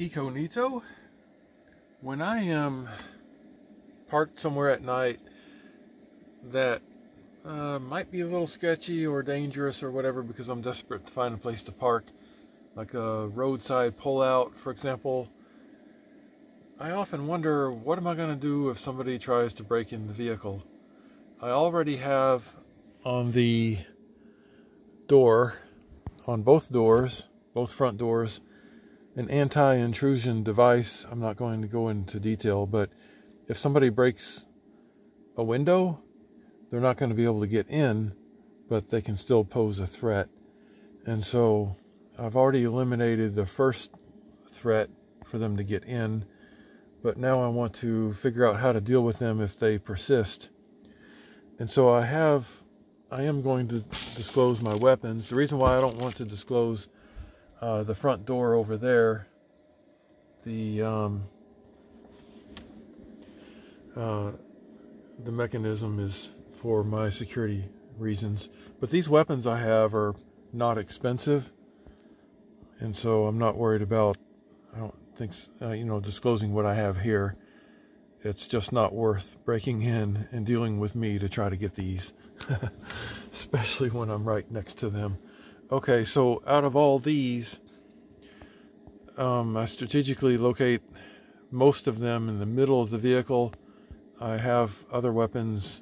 Eco Neato. When I am parked somewhere at night that might be a little sketchy or dangerous or whatever, because I'm desperate to find a place to park, like a roadside pullout, for example, I often wonder, what am I going to do if somebody tries to break in the vehicle? I already have on the door, on both doors, both front doors, an anti-intrusion device. I'm not going to go into detail, but if somebody breaks a window, they're not going to be able to get in, but they can still pose a threat. And so I've already eliminated the first threat for them to get in, but now I want to figure out how to deal with them if they persist. And so I am going to disclose my weapons. The reason why I don't want to disclose the front door over there, the mechanism is for my security reasons. But these weapons I have are not expensive, and so I'm not worried about, I don't think, disclosing what I have here. It's just not worth breaking in and dealing with me to try to get these, especially when I'm right next to them. Okay, so out of all these, I strategically locate most of them in the middle of the vehicle. I have other weapons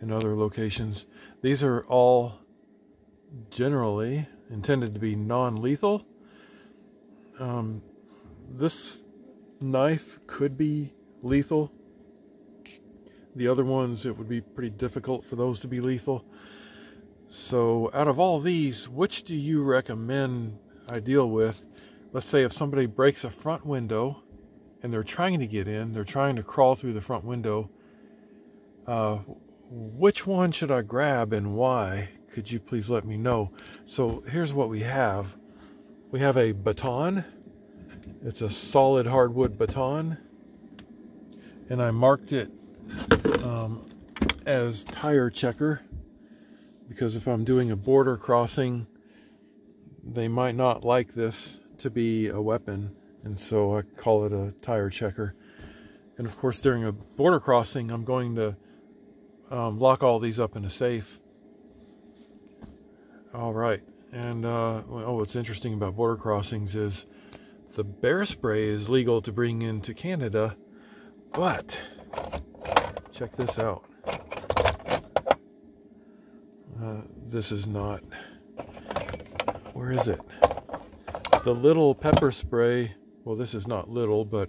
in other locations. These are all generally intended to be non-lethal. This knife could be lethal. The other ones, it would be pretty difficult for those to be lethal. So out of all these, which do you recommend I deal with? Let's say if somebody breaks a front window and they're trying to get in, they're trying to crawl through the front window. Which one should I grab and why? Could you please let me know? So here's what we have. We have a baton. It's a solid hardwood baton. And I marked it as tire checker, because if I'm doing a border crossing, they might not like this to be a weapon, and so I call it a tire checker. And of course, during a border crossing, I'm going to lock all these up in a safe. All right, and what's interesting about border crossings is the bear spray is legal to bring into Canada, but check this out. This is not, where is it? The little pepper spray, well, this is not little, but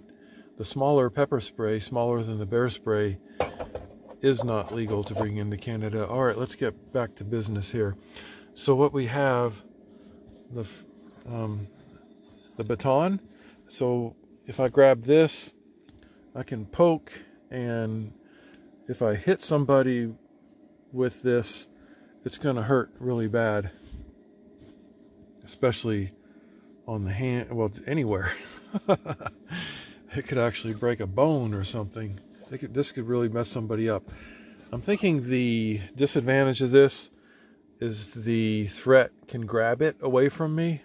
the smaller pepper spray, smaller than the bear spray, is not legal to bring into Canada. All right, let's get back to business here. So what we have, the baton. So if I grab this, I can poke, and if I hit somebody with this, it's going to hurt really bad, especially on the hand, well, anywhere. It could actually break a bone or something. This could really mess somebody up. I'm thinking the disadvantage of this is the threat can grab it away from me.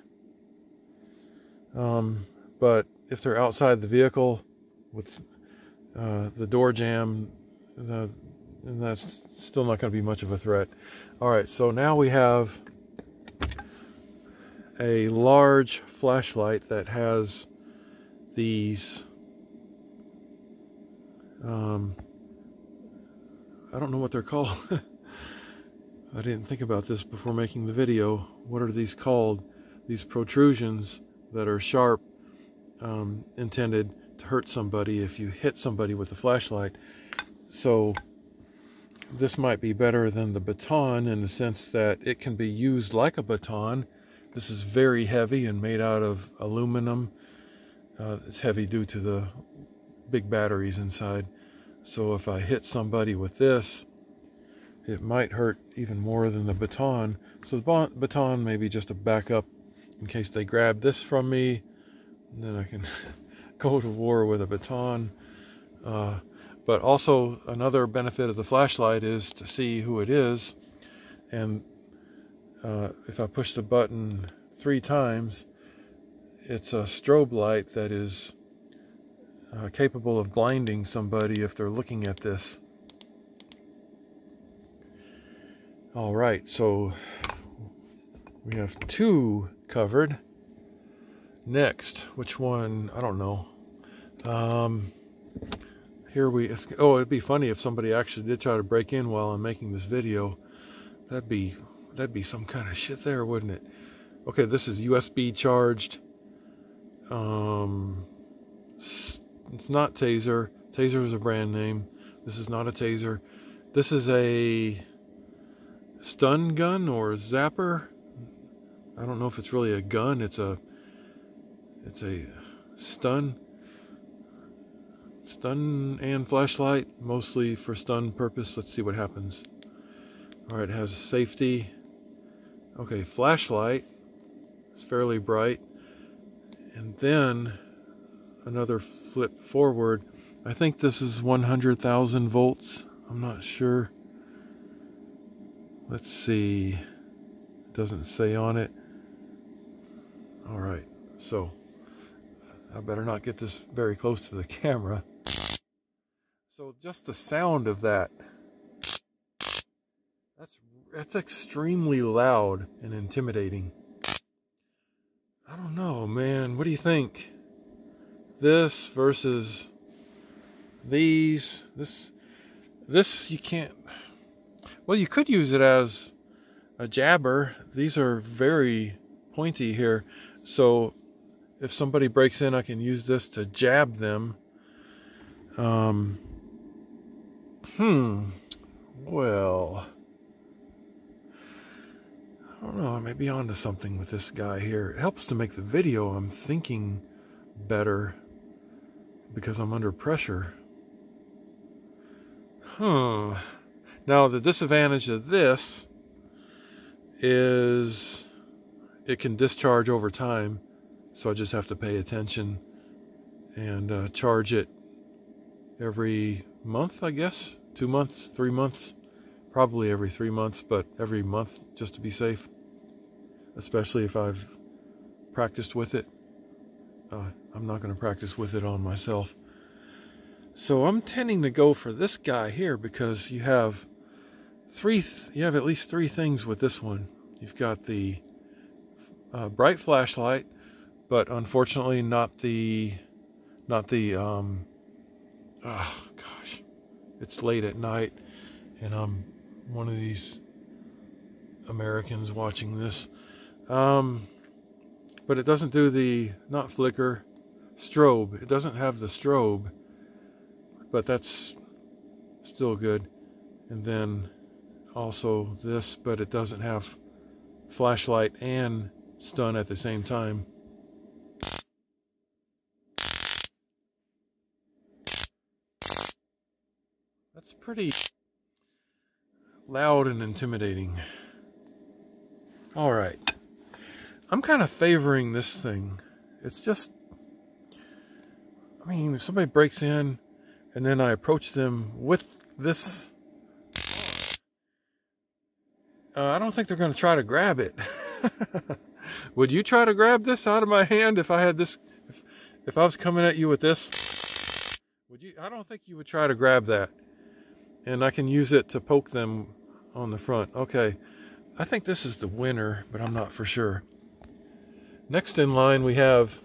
But if they're outside the vehicle with the door jammed, and that's still not going to be much of a threat. All right, so now we have a large flashlight that has these, I don't know what they're called. I didn't think about this before making the video. What are these called? These protrusions that are sharp, intended to hurt somebody if you hit somebody with a flashlight. So this might be better than the baton in the sense that it can be used like a baton. This is very heavy and made out of aluminum. It's heavy due to the big batteries inside. So if I hit somebody with this, it might hurt even more than the baton. So the baton may be just a backup in case they grab this from me. And then I can go to war with a baton. But also another benefit of the flashlight is to see who it is. And if I push the button 3 times, it's a strobe light that is capable of blinding somebody if they're looking at this. All right, so we have two covered. Next, which one? I don't know. Here we, oh, it'd be funny if somebody actually did try to break in while I'm making this video. That'd be some kind of shit there, wouldn't it? Okay, this is USB charged. It's not Taser. Taser is a brand name. This is not a Taser. This is a stun gun or zapper. I don't know if it's really a gun. It's a stun and flashlight, mostly for stun purpose. Let's see what happens. All right, it has safety. Okay, flashlight. It's fairly bright. And then another flip forward. I think this is 100,000 volts. I'm not sure. Let's see. It doesn't say on it. All right, so I better not get this very close to the camera. So just the sound of that, that's extremely loud and intimidating. I don't know, man. What do you think? This versus these, this you can't, well, you could use it as a jabber. These are very pointy here. So if somebody breaks in, I can use this to jab them. Well, I don't know, I may be onto something with this guy here. It helps to make the video, I'm thinking, better because I'm under pressure. Now the disadvantage of this is it can discharge over time. So I just have to pay attention and charge it every month, I guess. 2 months, 3 months, probably every 3 months, but every month just to be safe, especially if I've practiced with it. I'm not going to practice with it on myself. So I'm tending to go for this guy here because you have you have at least three things with this one. You've got the bright flashlight, but unfortunately not the oh gosh, it's late at night and I'm one of these Americans watching this, but it doesn't do the not flicker strobe. It doesn't have the strobe, but that's still good. And then also this, but it doesn't have flashlight and stun at the same time. That's pretty loud and intimidating. All right. I'm kind of favoring this thing. It's just, I mean, if somebody breaks in and then I approach them with this, I don't think they're going to try to grab it. Would you try to grab this out of my hand if I had this, if I was coming at you with this? Would you? I don't think you would try to grab that. And I can use it to poke them on the front. Okay, I think this is the winner, but I'm not for sure. Next in line we have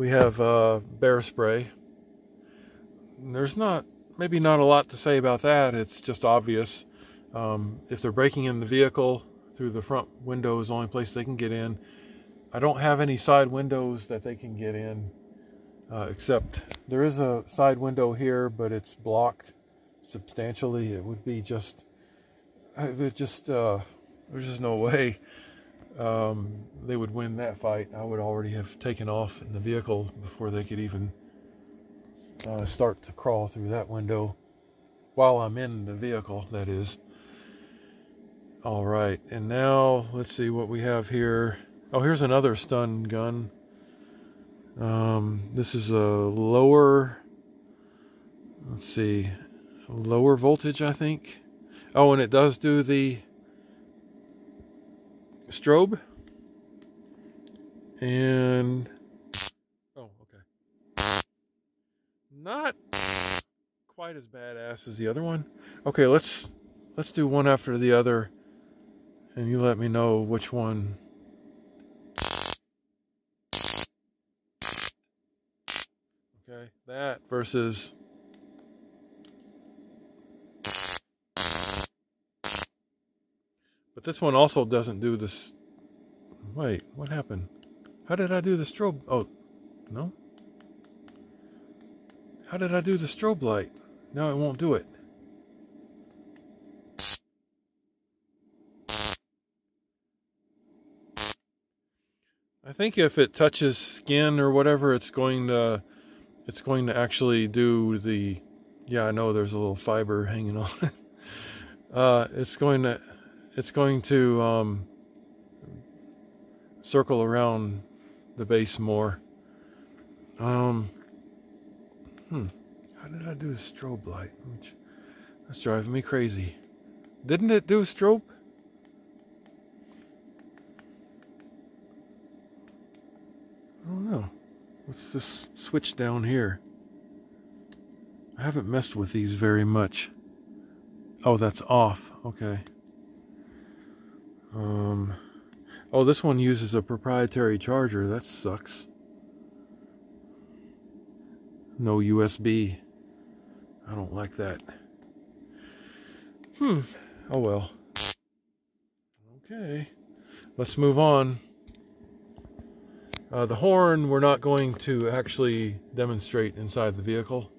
bear spray. There's maybe not a lot to say about that. It's just obvious. If they're breaking in the vehicle through the front window is the only place they can get in. I don't have any side windows that they can get in. Except there is a side window here, but it's blocked substantially. It would be just, there's just no way they would win that fight. I would already have taken off in the vehicle before they could even start to crawl through that window while I'm in the vehicle, that is. All right, and now let's see what we have here. Oh, here's another stun gun. This is a lower, let's see, lower voltage, I think. Oh, and it does do the strobe. And oh, okay. Not quite as badass as the other one. Okay, let's do one after the other, and you let me know which one. Okay, that versus. But this one also doesn't do this. Wait, what happened? How did I do the strobe? Oh, no. How did I do the strobe light? Now it won't do it. I think if it touches skin or whatever, it's going to actually do the. Yeah, I know there's a little fiber hanging on it. It's going to circle around the base more. How did I do a strobe light? That's driving me crazy. Didn't it do a strobe? I don't know. What's this switch down here? I haven't messed with these very much. Oh, that's off. Okay. Oh, this one uses a proprietary charger. That sucks. No USB. I don't like that. Oh well. Okay. Let's move on. The horn we're not going to actually demonstrate inside the vehicle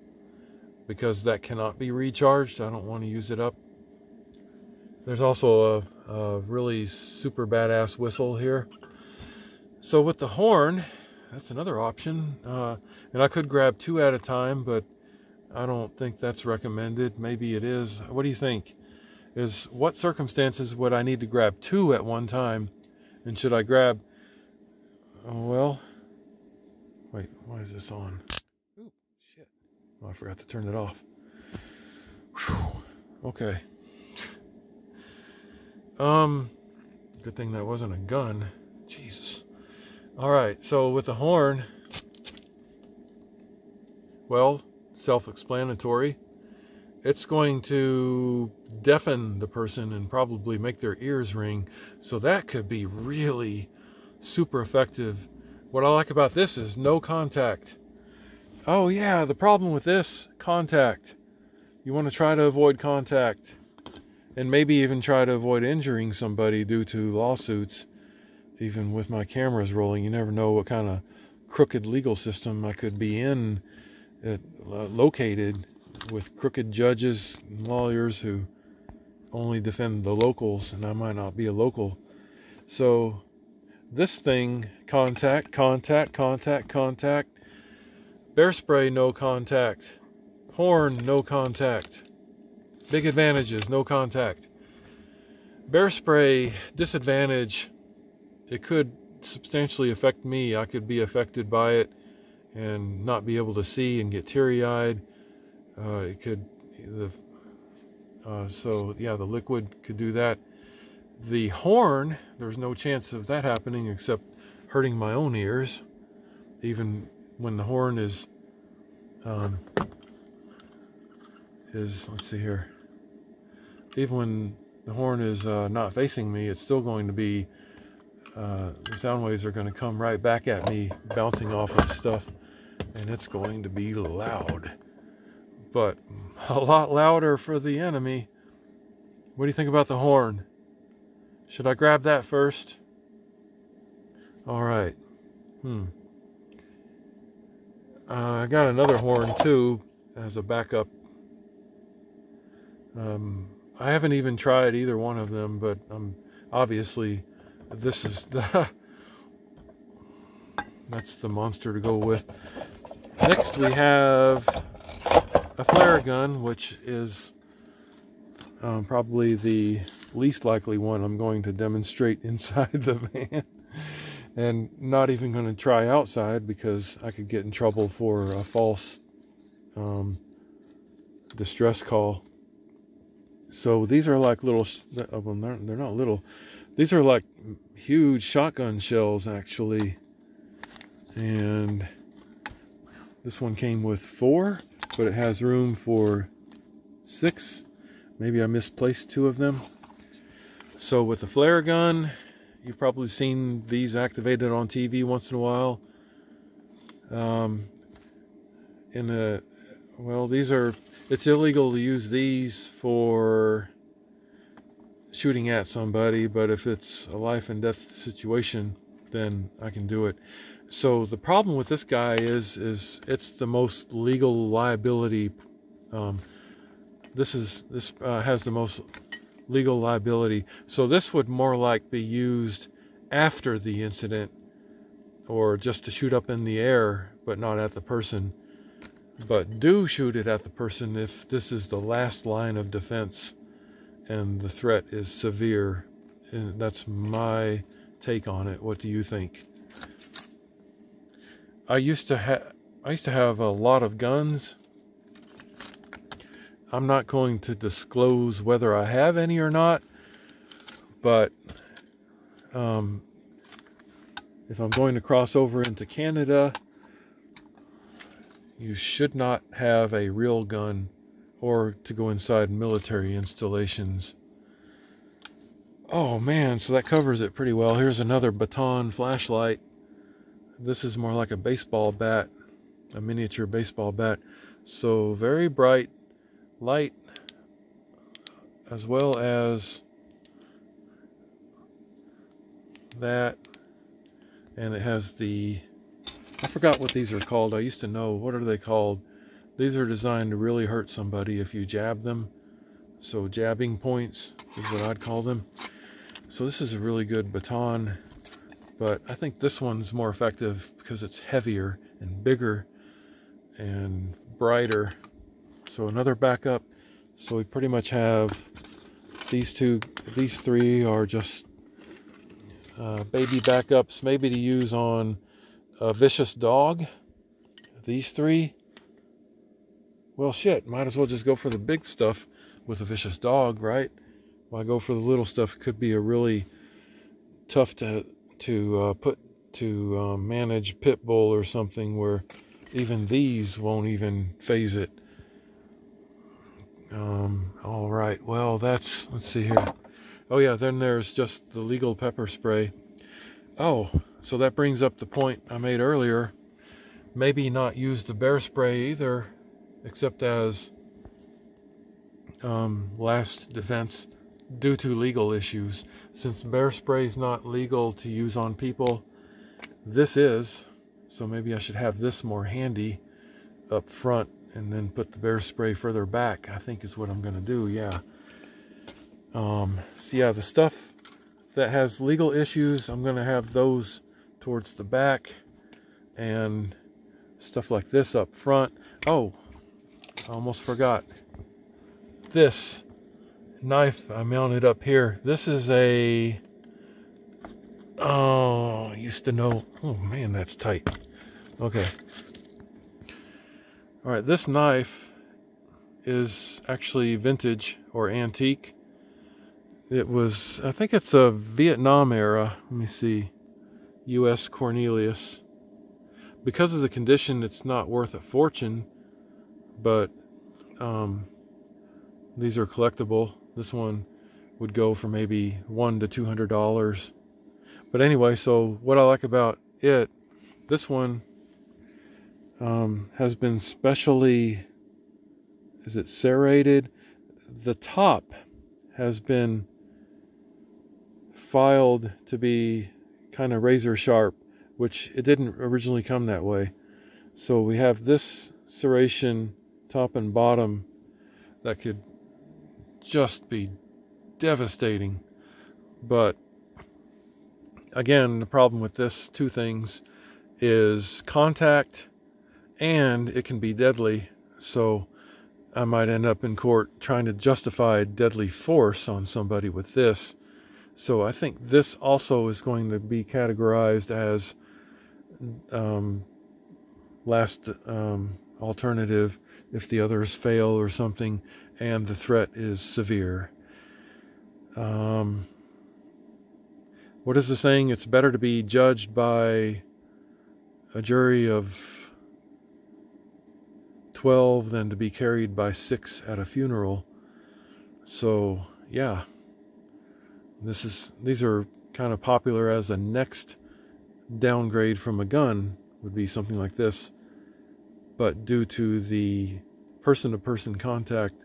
because that cannot be recharged. I don't want to use it up. There's also a really super badass whistle here. So with the horn, that's another option. And I could grab two at a time, but I don't think that's recommended. Maybe it is. What do you think? Is what circumstances would I need to grab two at one time? And should I grab... Oh, well... Wait, why is this on? Oh, shit. Oh, I forgot to turn it off. Whew. Okay. Good thing that wasn't a gun. Jesus. All right, so with the horn, well, self-explanatory. It's going to deafen the person and probably make their ears ring. So that could be really super effective. What I like about this is no contact. Oh yeah, the problem with this, contact. You want to try to avoid contact. And maybe even try to avoid injuring somebody due to lawsuits. Even with my cameras rolling, you never know what kind of crooked legal system I could be in, located with crooked judges and lawyers who only defend the locals, and I might not be a local. So this thing, contact, contact, contact, contact. Bear spray, no contact. Horn, no contact. Big advantages, no contact. Bear spray, disadvantage. It could substantially affect me. I could be affected by it and not be able to see and get teary-eyed. So yeah, the liquid could do that. The horn, there's no chance of that happening except hurting my own ears. Even when the horn is let's see here. Even when the horn is not facing me, it's still going to be, the sound waves are going to come right back at me, bouncing off of stuff, and it's going to be loud. But a lot louder for the enemy. What do you think about the horn? Should I grab that first? All right. I got another horn too as a backup. I haven't even tried either one of them, but I'm obviously... This is the... That's the monster to go with. Next we have a flare gun, which is probably the least likely one I'm going to demonstrate inside the van. And not even going to try outside because I could get in trouble for a false distress call. So these are like little... Well, they're not little... These are like huge shotgun shells, actually. and this one came with 4, but it has room for 6. Maybe I misplaced 2 of them. So with the flare gun, you've probably seen these activated on TV once in a while. Well, these are, it's illegal to use these for shooting at somebody, but if it's a life and death situation, then I can do it. So the problem with this guy is it's the most legal liability. This has the most legal liability. So this would more like be used after the incident, or just to shoot up in the air, but not at the person. But do shoot it at the person if this is the last line of defense and the threat is severe. And that's my take on it. What do you think? I used to have a lot of guns. I'm not going to disclose whether I have any or not, but if I'm going to cross over into Canada, you should not have a real gun or to go inside military installations. Oh man, so that covers it pretty well. Here's another baton flashlight. This is more like a baseball bat, a miniature baseball bat. So very bright light, as well as that, and it has the, I forgot what these are called. I used to know. What are they called? These are designed to really hurt somebody if you jab them. So jabbing points is what I'd call them. So this is a really good baton, but I think this one's more effective because it's heavier and bigger and brighter. So another backup. So we pretty much have these two, these three are just baby backups, maybe to use on a vicious dog. These three, well shit, might as well just go for the big stuff with a vicious dog, right? Why go for the little stuff? It could be a really tough to manage pit bull or something, where even these won't even phase it. All right, well, that's, let's see here. Oh yeah, then there's just the legal pepper spray. Oh, so that brings up the point I made earlier. Maybe not use the bear spray either, except as last defense due to legal issues. Since bear spray is not legal to use on people, this is, so maybe I should have this more handy up front and then put the bear spray further back, I think is what I'm gonna do, yeah. So yeah, the stuff that has legal issues, I'm gonna have those towards the back, and stuff like this up front. Oh, I almost forgot. This knife I mounted up here. This is a, oh, I used to know, oh man, that's tight. Okay. All right, this knife is actually vintage or antique. It was, I think it's a Vietnam era. Let me see. U.S. Cornelius. Because of the condition, it's not worth a fortune, but these are collectible. This one would go for maybe $100 to $200. But anyway, so what I like about it, this one, has been specially, is it serrated? The top has been filed to be kind of razor sharp, which it didn't originally come that way. So we have this serration top and bottom that could just be devastating. But again, the problem with this, two things, is contact, and it can be deadly. So I might end up in court trying to justify deadly force on somebody with this. So I think this also is going to be categorized as last alternative if the others fail or something and the threat is severe. What is the saying? It's better to be judged by a jury of 12 than to be carried by 6 at a funeral. So yeah, these are kind of popular as a next downgrade from a gun would be something like this, but due to the person-to-person contact,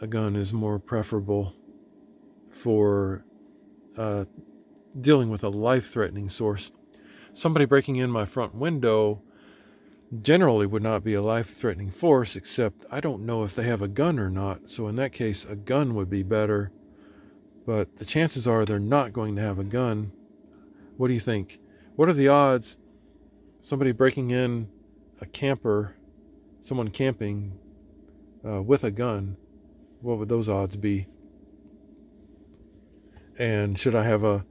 a gun is more preferable for dealing with a life-threatening source. Somebody breaking in my front window generally would not be a life-threatening force, except I don't know if they have a gun or not, so in that case a gun would be better, but the chances are they're not going to have a gun. What do you think? What are the odds somebody breaking in a camper, someone camping with a gun, what would those odds be? And should I have a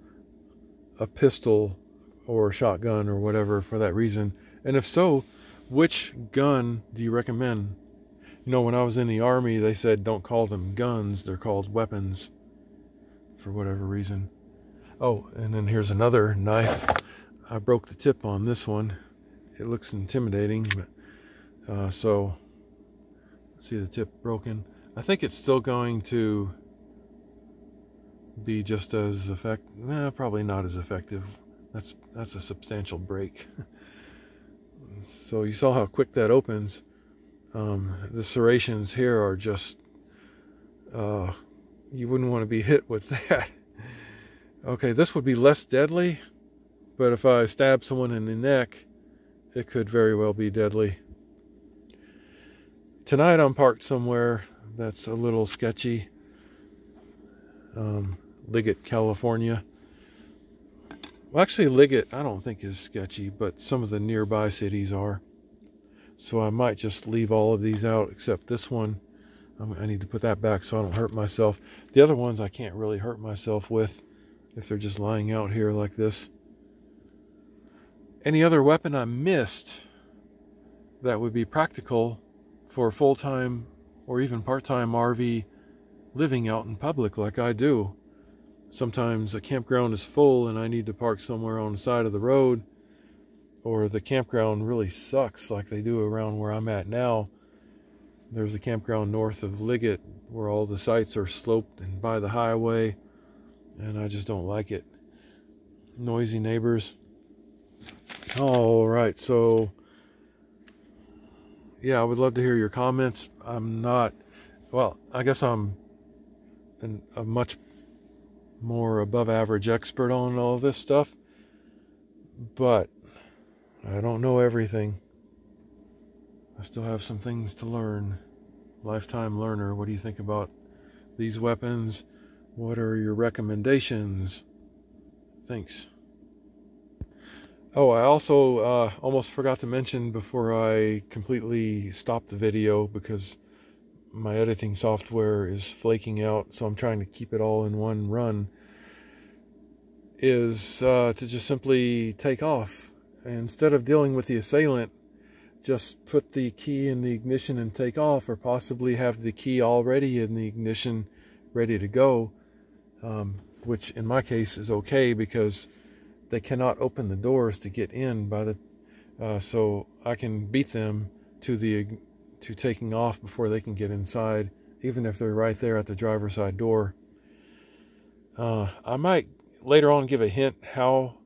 pistol or a shotgun or whatever for that reason? And if so, which gun do you recommend? You know, when I was in the Army, they said don't call them guns, they're called weapons for whatever reason. Oh, and then here's another knife. I broke the tip on this one. It looks intimidating, but so see the tip broken. I think it's still going to be just as effective. Nah, probably not as effective. That's a substantial break. So you saw how quick that opens. The serrations here are just, you wouldn't want to be hit with that. Okay, this would be less deadly, but if I stab someone in the neck, it could very well be deadly. Tonight I'm parked somewhere that's a little sketchy. Liggett, California. Well, actually, Liggett I don't think is sketchy, but some of the nearby cities are. So I might just leave all of these out except this one. I need to put that back so I don't hurt myself. The other ones I can't really hurt myself with if they're just lying out here like this. Any other weapon I missed that would be practical for full-time or even part-time RV living out in public like I do? Sometimes a campground is full and I need to park somewhere on the side of the road, or the campground really sucks like they do around where I'm at now. There's a campground north of Liggett where all the sites are sloped and by the highway, and I just don't like it. Noisy neighbors. All right, so yeah, I would love to hear your comments. I'm not, well, I guess I'm a much more above average expert on all this stuff, but I don't know everything. I still have some things to learn. Lifetime learner. What do you think about these weapons? What are your recommendations? Thanks. Oh, I also almost forgot to mention before I completely stopped the video, because my editing software is flaking out, so I'm trying to keep it all in one run, is to just simply take off. Instead of dealing with the assailant, just put the key in the ignition and take off, or possibly have the key already in the ignition ready to go, which in my case is okay because they cannot open the doors to get in by the so I can beat them to taking off before they can get inside, even if they're right there at the driver's side door. I might later on give a hint how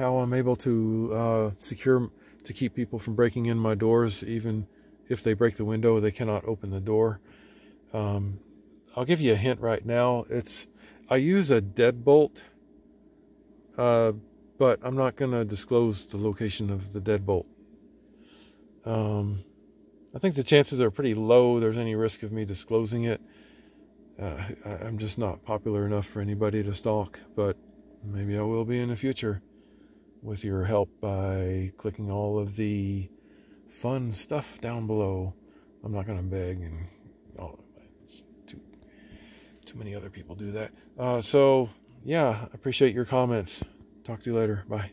I'm able to secure, to keep people from breaking in my doors. Even if they break the window, they cannot open the door. I'll give you a hint right now. I use a deadbolt, but I'm not going to disclose the location of the deadbolt. I think the chances are pretty low there's any risk of me disclosing it. I'm just not popular enough for anybody to stalk, but maybe I will be in the future with your help by clicking all of the fun stuff down below. I'm not going to beg, and too many other people do that. So yeah, I appreciate your comments. Talk to you later. Bye.